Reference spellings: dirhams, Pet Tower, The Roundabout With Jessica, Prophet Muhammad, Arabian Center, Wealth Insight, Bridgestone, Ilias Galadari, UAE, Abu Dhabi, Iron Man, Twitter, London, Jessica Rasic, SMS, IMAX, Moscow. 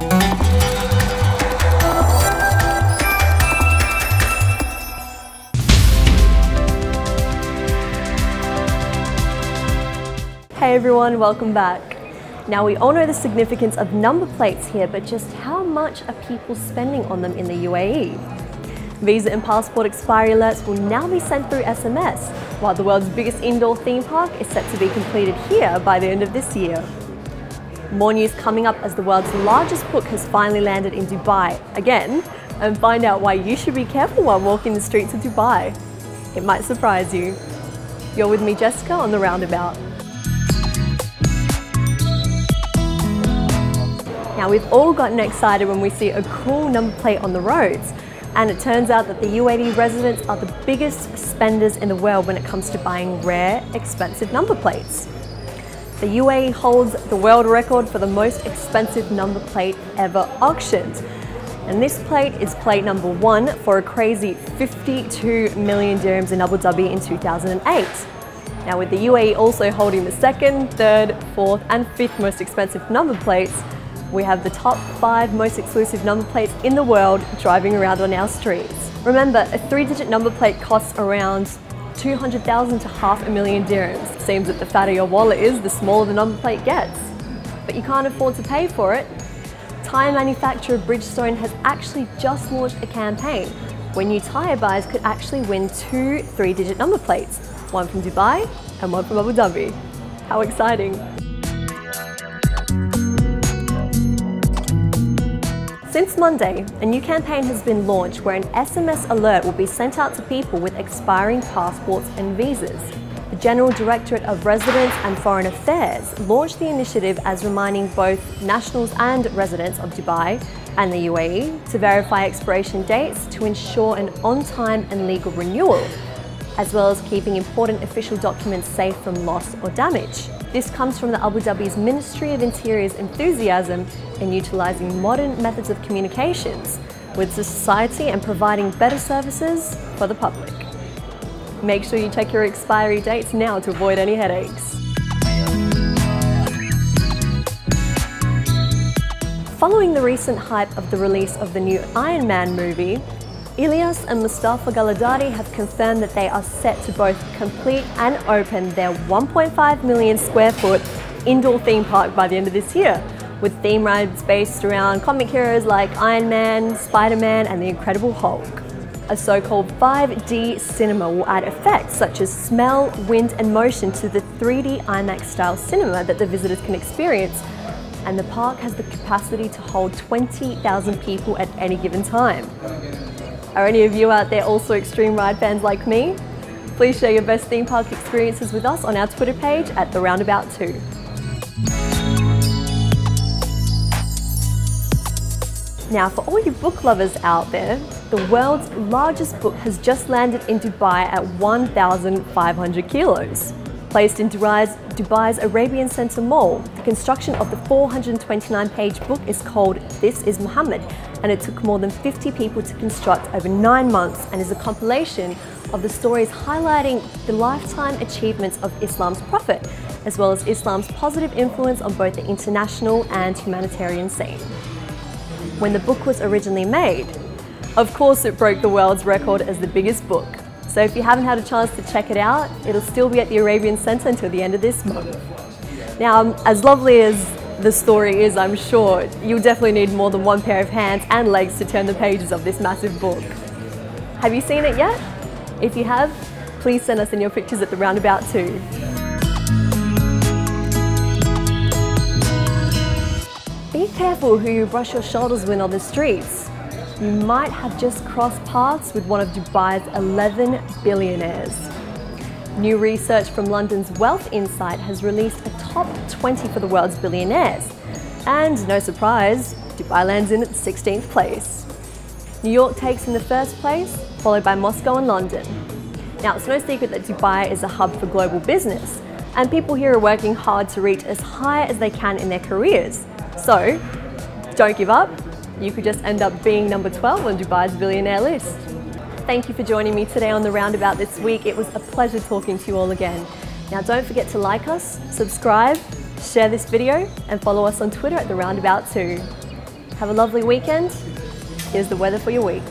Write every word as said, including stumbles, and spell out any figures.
Hey everyone, welcome back. Now we all know the significance of number plates here, but just how much are people spending on them in the U A E? Visa and passport expiry alerts will now be sent through S M S, while the world's biggest indoor theme park is set to be completed here by the end of this year. More news coming up as the world's largest book has finally landed in Dubai again, and find out why you should be careful while walking the streets of Dubai. It might surprise you. You're with me, Jessica, on The Roundabout. Now we've all gotten excited when we see a cool number plate on the roads, and it turns out that the U A E residents are the biggest spenders in the world when it comes to buying rare, expensive number plates. The U A E holds the world record for the most expensive number plate ever auctioned, and this plate is plate number one for a crazy fifty-two million dirhams in Abu Dhabi in two thousand eight. Now with the U A E also holding the second, third, fourth and fifth most expensive number plates, we have the top five most exclusive number plates in the world driving around on our streets. Remember, a three-digit number plate costs around two hundred thousand to half a million dirhams. Seems that the fatter your wallet is, the smaller the number plate gets. But you can't afford to pay for it. Tyre manufacturer Bridgestone has actually just launched a campaign where new tyre buyers could actually win two three-digit number plates, one from Dubai and one from Abu Dhabi. How exciting! Since Monday, a new campaign has been launched where an S M S alert will be sent out to people with expiring passports and visas. The General Directorate of Residence and Foreign Affairs launched the initiative as reminding both nationals and residents of Dubai and the U A E to verify expiration dates to ensure an on-time and legal renewal, as well as keeping important official documents safe from loss or damage. This comes from the Abu Dhabi's Ministry of Interior's enthusiasm in utilising modern methods of communications with society and providing better services for the public. Make sure you check your expiry dates now to avoid any headaches. Following the recent hype of the release of the new Iron Man movie, Ilias and Mustafa Galadari have confirmed that they are set to both complete and open their one point five million square foot indoor theme park by the end of this year, with theme rides based around comic heroes like Iron Man, Spider-Man and the Incredible Hulk. A so-called five D cinema will add effects such as smell, wind and motion to the three D IMAX style cinema that the visitors can experience, and the park has the capacity to hold twenty thousand people at any given time. Are any of you out there also extreme ride fans like me? Please share your best theme park experiences with us on our Twitter page at The Roundabout two. Now for all you book lovers out there, the world's largest book has just landed in Dubai at one thousand five hundred kilos. Placed in Dubai's, Dubai's Arabian Center Mall, the construction of the four hundred twenty-nine page book is called This is Muhammad, and it took more than fifty people to construct over nine months and is a compilation of the stories highlighting the lifetime achievements of Islam's prophet, as well as Islam's positive influence on both the international and humanitarian scene. When the book was originally made, of course it broke the world's record as the biggest book. So if you haven't had a chance to check it out, it'll still be at the Arabian Center until the end of this month. Now, as lovely as the story is, I'm sure, you'll definitely need more than one pair of hands and legs to turn the pages of this massive book. Have you seen it yet? If you have, please send us in your pictures at The Roundabout too. Be careful who you brush your shoulders with on the streets. You might have just crossed paths with one of Dubai's eleven billionaires. New research from London's Wealth Insight has released a top twenty for the world's billionaires. And no surprise, Dubai lands in at the sixteenth place. New York takes in the first place, followed by Moscow and London. Now, it's no secret that Dubai is a hub for global business, and people here are working hard to reach as high as they can in their careers. So, don't give up. You could just end up being number twelve on Dubai's billionaire list. Thank you for joining me today on The Roundabout this week. It was a pleasure talking to you all again. Now don't forget to like us, subscribe, share this video and follow us on Twitter at The Roundabout too. Have a lovely weekend. Here's the weather for your week.